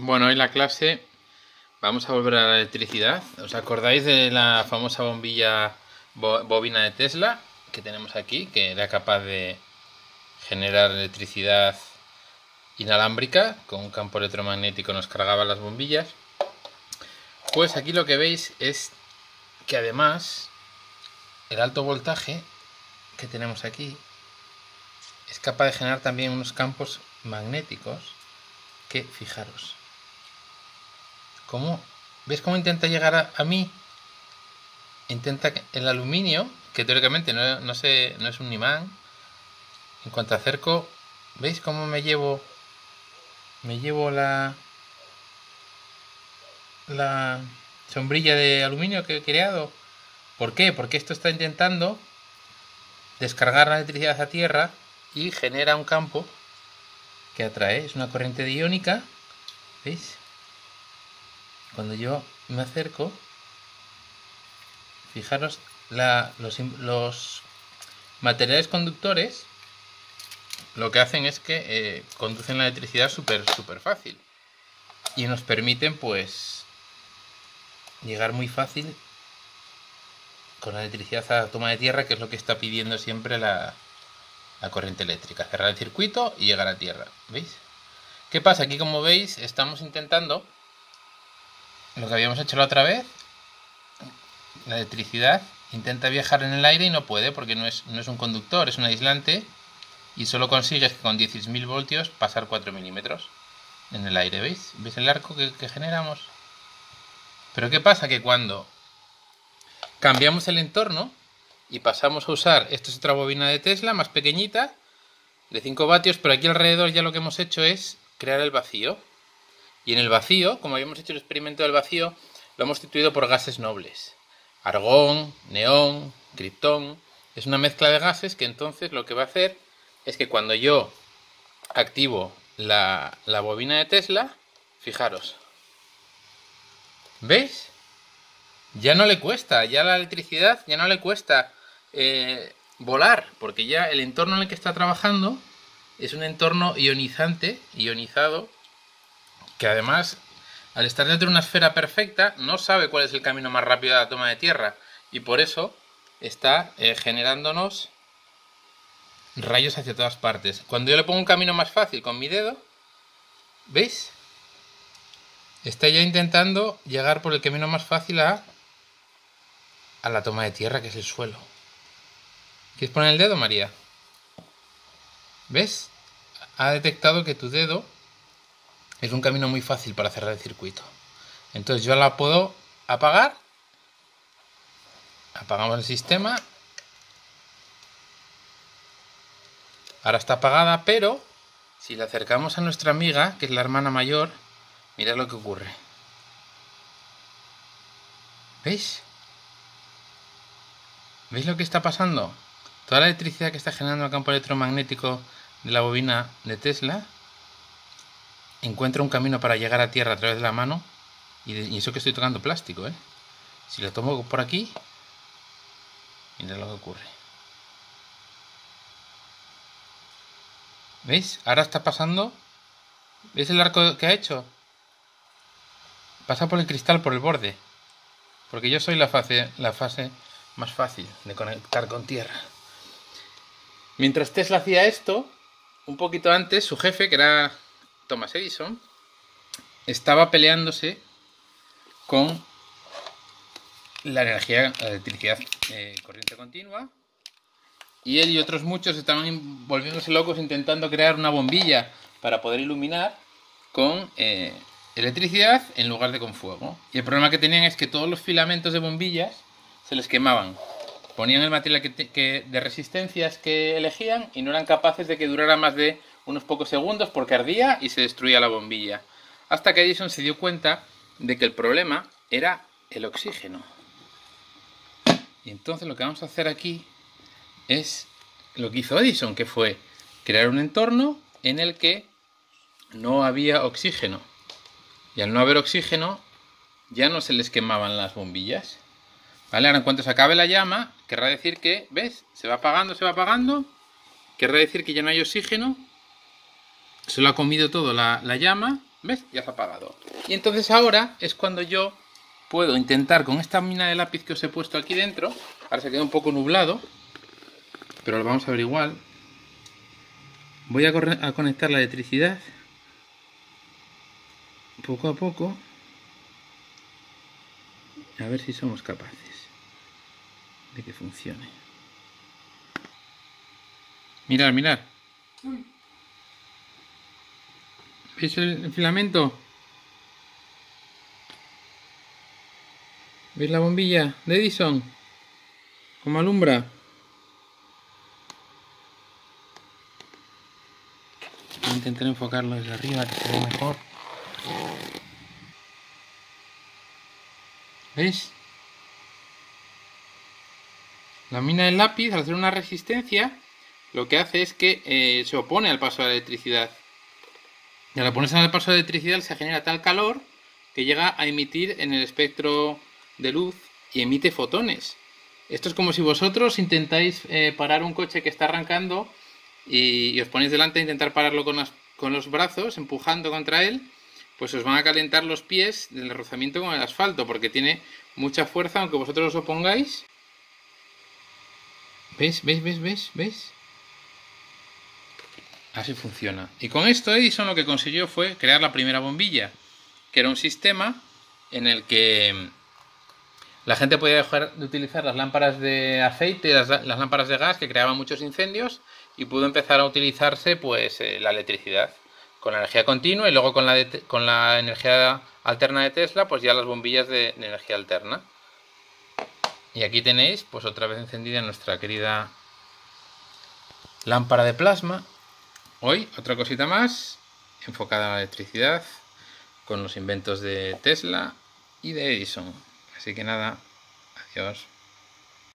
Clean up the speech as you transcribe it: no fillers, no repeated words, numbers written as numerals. Bueno, hoy en la clase vamos a volver a la electricidad. ¿Os acordáis de la famosa bombilla bobina de Tesla que tenemos aquí? Que era capaz de generar electricidad inalámbrica, con un campo electromagnético nos cargaba las bombillas. Pues aquí lo que veis es que además el alto voltaje que tenemos aquí es capaz de generar también unos campos magnéticos que, fijaros, ¿cómo? ¿Ves cómo intenta llegar a mí? Intenta que el aluminio, que teóricamente no es un imán, en cuanto acerco, ¿veis cómo me llevo? Me llevo la sombrilla de aluminio que he creado. ¿Por qué? Porque esto está intentando descargar la electricidad a tierra y genera un campo que atrae. Es una corriente de iónica, ¿veis? Cuando yo me acerco, fijaros, los materiales conductores lo que hacen es que conducen la electricidad súper fácil y nos permiten pues llegar muy fácil con la electricidad a la toma de tierra, que es lo que está pidiendo siempre la corriente eléctrica, cerrar el circuito y llegar a tierra. ¿Veis? ¿Qué pasa? Aquí, como veis, estamos intentando lo que habíamos hecho la otra vez. La electricidad intenta viajar en el aire y no puede, porque no es un conductor, es un aislante, y solo consigues que con 16.000 voltios pasar 4 milímetros en el aire. ¿Veis? ¿Veis el arco que generamos? Pero ¿qué pasa? Que cuando cambiamos el entorno y pasamos a usar, esto es otra bobina de Tesla más pequeñita, de 5 vatios, pero aquí alrededor ya lo que hemos hecho es crear el vacío. Y en el vacío, como habíamos hecho el experimento del vacío, lo hemos sustituido por gases nobles. Argón, neón, criptón. Es una mezcla de gases que entonces lo que va a hacer es que cuando yo activo la bobina de Tesla, fijaros, ¿veis? Ya no le cuesta, ya la electricidad ya no le cuesta volar, porque ya el entorno en el que está trabajando es un entorno ionizante, ionizado, que además, al estar dentro de una esfera perfecta, no sabe cuál es el camino más rápido a la toma de tierra, y por eso está generándonos rayos hacia todas partes. Cuando yo le pongo un camino más fácil con mi dedo, ¿veis? Está ya intentando llegar por el camino más fácil a la toma de tierra, que es el suelo. ¿Quieres poner el dedo, María? ¿Ves? Ha detectado que tu dedo es un camino muy fácil para cerrar el circuito. Entonces yo la puedo apagar. Apagamos el sistema. Ahora está apagada, pero si la acercamos a nuestra amiga, que es la hermana mayor, mirad lo que ocurre. ¿Veis? ¿Veis lo que está pasando? Toda la electricidad que está generando el campo electromagnético de la bobina de Tesla encuentra un camino para llegar a tierra a través de la mano. Y eso que estoy tocando plástico, ¿eh? Si lo tomo por aquí, mirad lo que ocurre. ¿Veis? Ahora está pasando. ¿Veis el arco que ha hecho? Pasa por el cristal, por el borde. Porque yo soy la fase más fácil de conectar con tierra. Mientras Tesla hacía esto, un poquito antes, su jefe, que era Thomas Edison, estaba peleándose con la electricidad corriente continua, y él y otros muchos estaban volviéndose locos intentando crear una bombilla para poder iluminar con electricidad en lugar de con fuego. Y el problema que tenían es que todos los filamentos de bombillas se les quemaban. Ponían el material de resistencias que elegían y no eran capaces de que durara más de unos pocos segundos porque ardía y se destruía la bombilla. Hasta que Edison se dio cuenta de que el problema era el oxígeno. Y entonces lo que vamos a hacer aquí es lo que hizo Edison, que fue crear un entorno en el que no había oxígeno. Y al no haber oxígeno, ya no se les quemaban las bombillas. ¿Vale? Ahora, en cuanto se acabe la llama, querrá decir que, ¿ves? Se va apagando, querrá decir que ya no hay oxígeno, se lo ha comido todo la llama, ¿Ves? Ya se ha apagado. Y entonces ahora es cuando yo puedo intentar con esta mina de lápiz que os he puesto aquí dentro. Ahora se queda un poco nublado, pero lo vamos a ver igual. Voy a conectar la electricidad poco a poco, a ver si somos capaces de que funcione. Mirad, mirad. ¿Veis el filamento? ¿Veis la bombilla de Edison? ¿Cómo alumbra? Intentaré enfocarlo desde arriba, que se ve mejor. ¿Veis? La mina del lápiz, al hacer una resistencia, lo que hace es que se opone al paso de la electricidad. Y al oponerse al paso de la electricidad se genera tal calor que llega a emitir en el espectro de luz y emite fotones. Esto es como si vosotros intentáis parar un coche que está arrancando y os ponéis delante a intentar pararlo con los brazos, empujando contra él. Pues os van a calentar los pies del rozamiento con el asfalto, porque tiene mucha fuerza, aunque vosotros os opongáis. ¿Veis? ¿Veis? ¿Veis? ¿Veis? ¿Veis? Así funciona. Y con esto Edison lo que consiguió fue crear la primera bombilla, que era un sistema en el que la gente podía dejar de utilizar las lámparas de aceite, las lámparas de gas, que creaban muchos incendios, y pudo empezar a utilizarse pues la electricidad con la energía continua, y luego con la energía alterna de Tesla, pues ya las bombillas de energía alterna. Y aquí tenéis pues otra vez encendida nuestra querida lámpara de plasma. Hoy otra cosita más enfocada a la electricidad con los inventos de Tesla y de Edison. Así que nada, adiós.